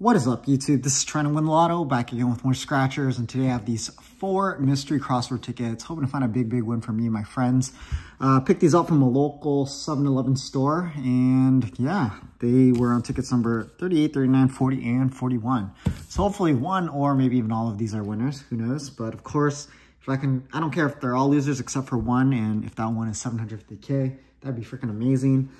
What is up, YouTube? This is Trying to Win Lotto, back again with more Scratchers, and today I have these 4 mystery crossword tickets. Hoping to find a big win for me and my friends. Picked these up from a local 7-Eleven store, and yeah, they were on tickets number 38, 39, 40, and 41. So hopefully one or maybe even all of these are winners, who knows? But of course, if I don't care if they're all losers except for one, and if that one is 750K, that'd be freaking amazing.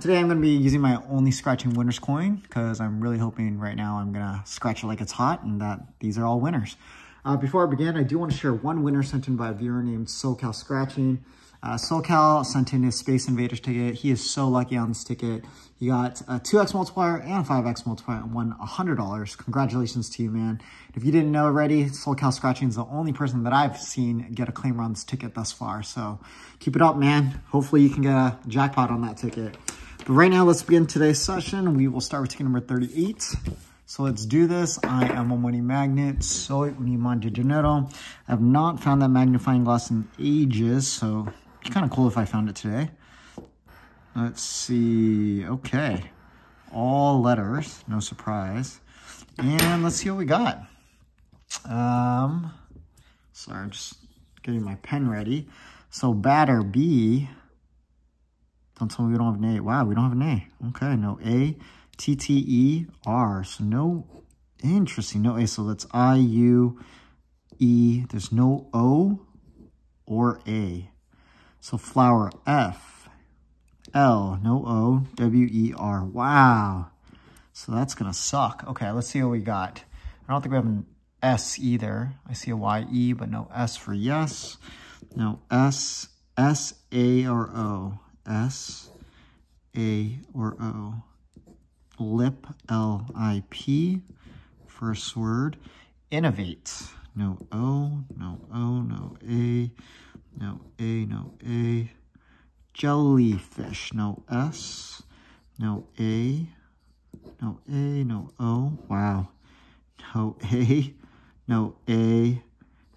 Today I'm gonna be using my only scratching winners coin because I'm really hoping right now I'm gonna scratch it like it's hot and that these are all winners. Before I begin, I do want to share one winner sent in by a viewer named SoCal Scratching. SoCal sent in his Space Invaders ticket. He is so lucky on this ticket. He got a 2x multiplier and a 5x multiplier and won $100. Congratulations to you, man. If you didn't know already, SoCal Scratching is the only person that I've seen get a claim on this ticket thus far. So keep it up, man. Hopefully you can get a jackpot on that ticket. But right now, let's begin today's session. We will start with ticket number 38. So let's do this. I am a money magnet. Soy un imán de dinero. I have not found that magnifying glass in ages, so it's kind of cool if I found it today. Let's see. Okay. All letters. No surprise. And let's see what we got. Sorry, I'm just getting my pen ready. So batter, B. Don't tell me we don't have an A. Wow, we don't have an A. Okay, no A. T-T-E-R, so no, interesting, no A, so that's I-U-E, there's no O or A. So flower, F-L, no O, W-E-R, wow, so that's gonna suck. Okay, let's see what we got. I don't think we have an S either. I see a Y-E, but no S for yes, no S, S-A or O, S-A or O. Lip, L-I-P, first word. Innovate, no O, no O, no A, no A, no A. Jellyfish, no S, no A, no A, no O, wow. No A, no A,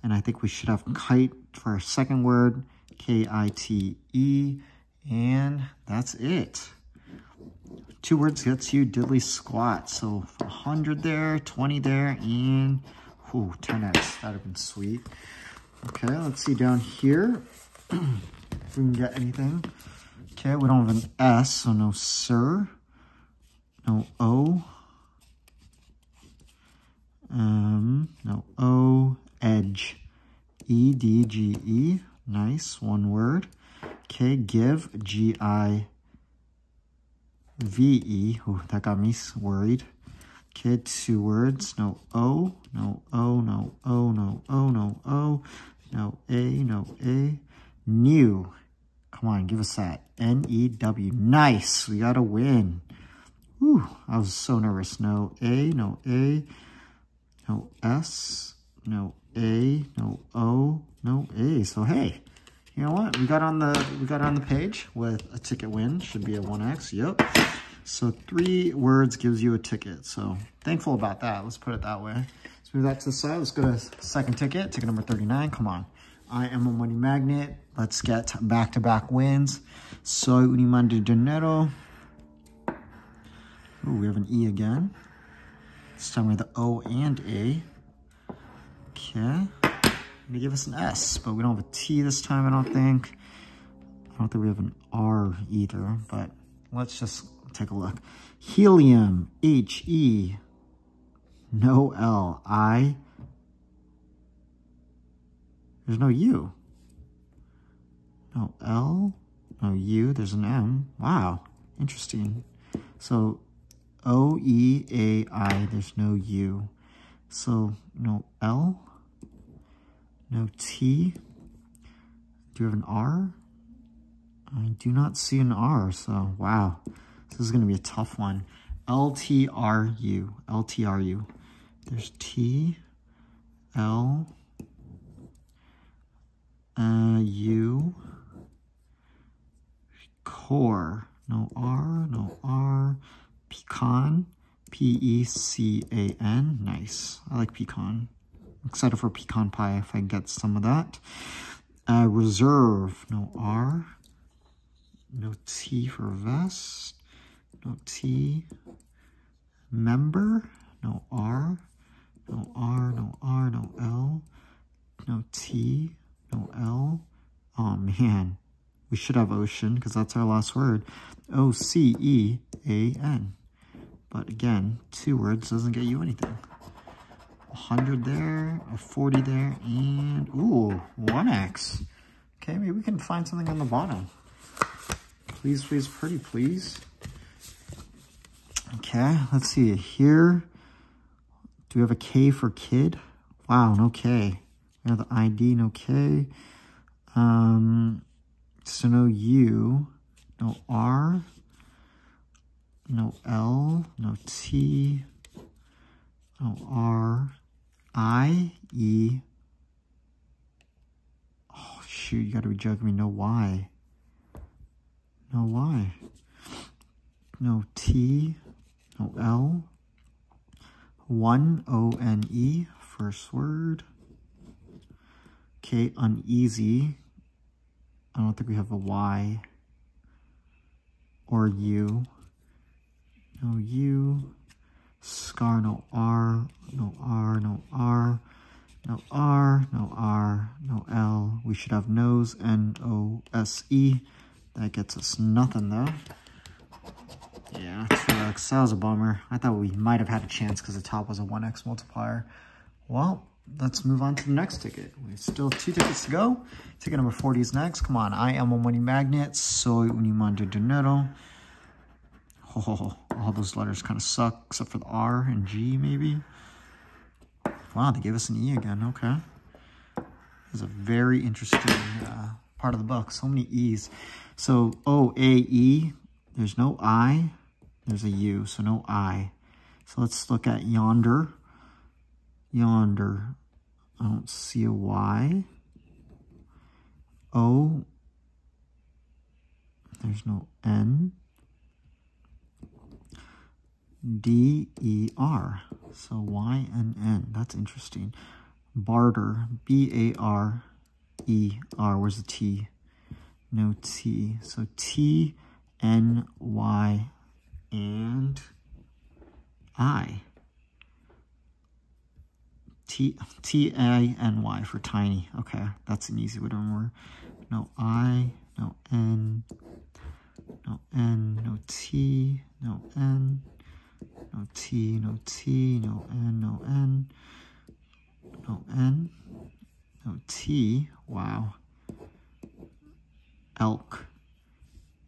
and I think we should have kite for our second word, K-I-T-E, and that's it. 2 words gets you diddly squat. So 100 there, 20 there, and ooh, 10x. That'd have been sweet. Okay, let's see down here if we can get anything. Okay, we don't have an S, so no sir, no O, no O, edge, E D G E. Nice, one word. Okay, give, G I. V-E, oh, that got me worried. Okay, 2 words, no O, no O, no O, no O, no O, no A, no A. New, come on, give us that, N-E-W, nice, we got a win. Whew, I was so nervous, no A, no A, no S, no A, no O, no A, so hey. You know what? We got on the page with a ticket win. Should be a 1x. Yep. So 3 words gives you a ticket. So thankful about that. Let's put it that way. Let's move that to the side. Let's go to second ticket. Ticket number 39. Come on. I am a money magnet. Let's get back-to-back wins. Soy un imán de dinero. Ooh, we have an E again. This time we have the O and A. Okay. They give us an S, but we don't have a T this time, I don't think. I don't think we have an R either, but let's just take a look. Helium, H-E, no L, I, there's no U. No L, no U, there's an M. Wow, interesting. So O-E-A-I, there's no U. So no L. No T. Do we have an R? I do not see an R, so wow. This is going to be a tough one. L-T-R-U. L-T-R-U. There's T, L, U, core. No R, no R. Pecan. P-E-C-A-N. Nice. I like pecan. Excited for pecan pie if I get some of that. Reserve, no R, no T for vest, no T. Member, no R, no R, no R, no L, no T, no L. Oh man, we should have ocean because that's our last word. O-C-E-A-N. But again, two words doesn't get you anything. 100 there, a 40 there, and ooh, 1x. Okay, maybe we can find something on the bottom. Please, please, pretty please. Okay, let's see here. Do we have a K for kid? Wow, no K. We have the ID, no K. So no U, no R, no L, no T, no R, I, E. Oh, shoot, you gotta be joking me. No Y. No Y. No T, no L. One, O-N-E, first word. Okay, uneasy. I don't think we have a Y or U. No U. Scar, no R, no R, no R, no R, no R, no L. We should have nose, N-O-S-E. That gets us nothing though. Yeah, 2x, that was a bummer. I thought we might have had a chance because the top was a 1x multiplier. Well, let's move on to the next ticket. We still have two tickets to go. Ticket number 40 is next. Come on, I am a money magnet. Soy un imán de dinero. Oh, all those letters kind of suck, except for the R and G, maybe. Wow, they gave us an E again. Okay. This is a very interesting part of the book. So many E's. So, O-A-E. There's no I. There's a U, so no I. So let's look at yonder. Yonder. I don't see a Y. O. There's no N. D-E-R. So Y-N-N. That's interesting. Barter. B-A-R-E-R. Where's the T? No T. So T-N-Y and I. T-A-N-Y for tiny. Okay, that's an easy way to remember. No I, no N, no N, no T, no N. No T, no T, no N, no N, no N, no T, wow. Elk,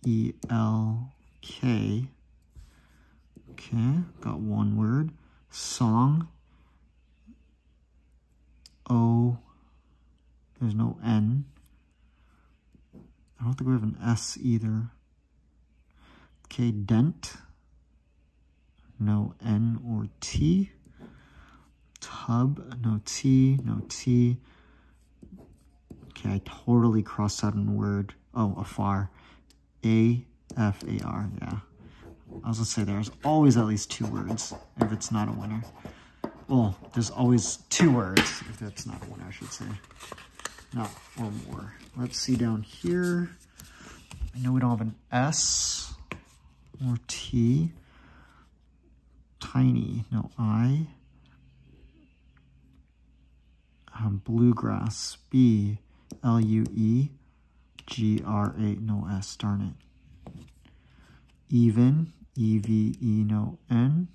E-L-K, okay, got one word. Song, O, there's no N. I don't think we have an S either. Okay, dent. No N or T. Tub, no T, no T. Okay, I totally crossed out a word. Oh, afar. A-F-A-R, yeah. I was gonna say there's always at least two words if it's not a winner. Well, there's always two words if that's not a winner, I should say. Not or more. Let's see down here. I know we don't have an S or T. Tiny, no I. Bluegrass, B, L-U-E, G-R-A, no S, darn it. Even, E-V-E, no N.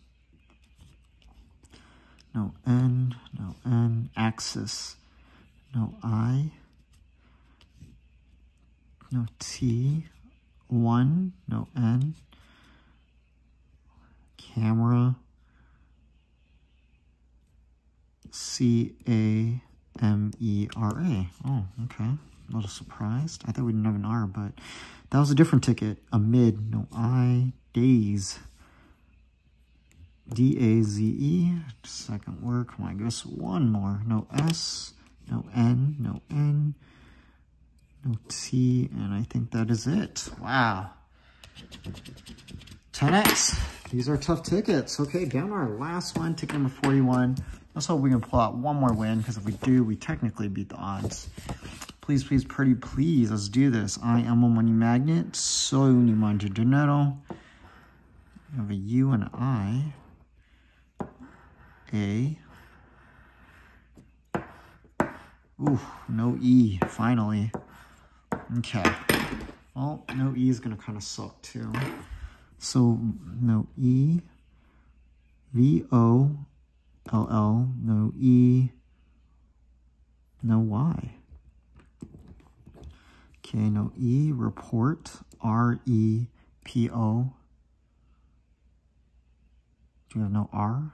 No N, no N. Axis, no I. No T. One, no N. Camera, C-A-M-E-R-A. Oh, okay. A little surprised. I thought we didn't have an R, but that was a different ticket. Amid, no I. Daze, D-A-Z-E. Second word. Come on, give us one more. No S, no N, no N, no T, and I think that is it. Wow. 10x. These are tough tickets. Okay, down our last one, ticket number 41. Let's hope we can pull out one more win, because if we do, we technically beat the odds. Please, please, pretty please, let's do this. I am a money magnet. Soy un imán de dinero. We have a U and an I. A. Ooh, no E, finally. Okay. Well, no E is going to kind of suck too. So, no E. V-O-L-L, no E, no Y. Okay, no E, report, R-E-P-O. Do you have no R?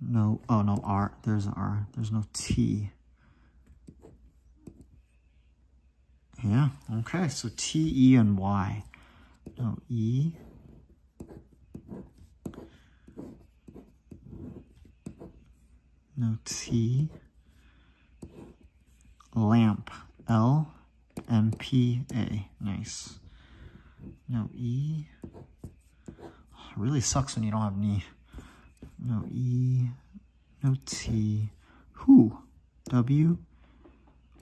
No, oh, no R, there's an R, there's no T. Yeah, okay, so T, E, and Y. No E. No T. Lamp. L. M. P. A. Nice. No E. Oh, it really sucks when you don't have an E. No E. No T. Who? W.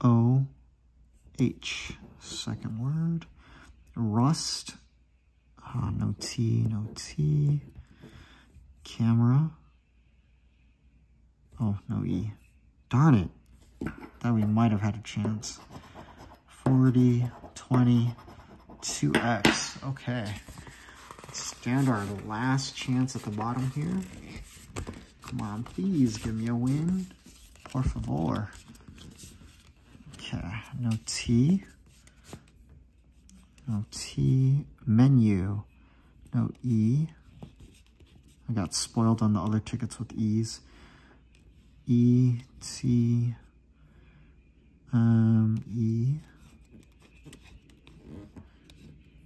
O. H. Second word. Rust. Oh, no T. No T. Camera. Oh, no E. Darn it. That we might have had a chance. 40, 20, 2X. Okay. Let's down to our last chance at the bottom here. Come on, please give me a win. Por favor. Okay. No T. No T. Menu. No E. I got spoiled on the other tickets with E's. E, T, E.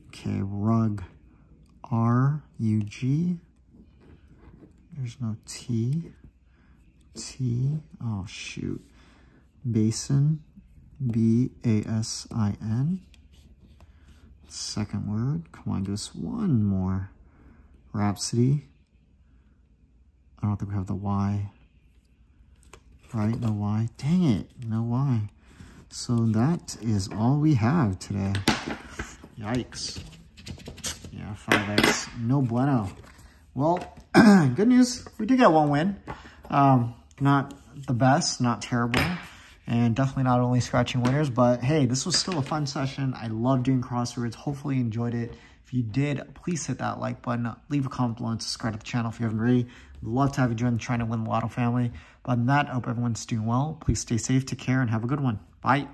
Okay, rug. R, U, G. There's no T. T, oh shoot. Basin. B, A, S, I, N. Second word. Come on, give us one more. Rhapsody. I don't think we have the Y. Right, no Y. Dang it, no Y. So that is all we have today. Yikes. Yeah, 5X. No bueno. Well, good news. We did get one win. Not the best, not terrible, and definitely not only scratching winners, but hey, this was still a fun session. I love doing crosswords. Hopefully you enjoyed it. If you did, please hit that like button, leave a comment below, and subscribe to the channel if you haven't already. We'd love to have you join the Trying to Win Lotto family. But other than that, I hope everyone's doing well. Please stay safe, take care, and have a good one. Bye.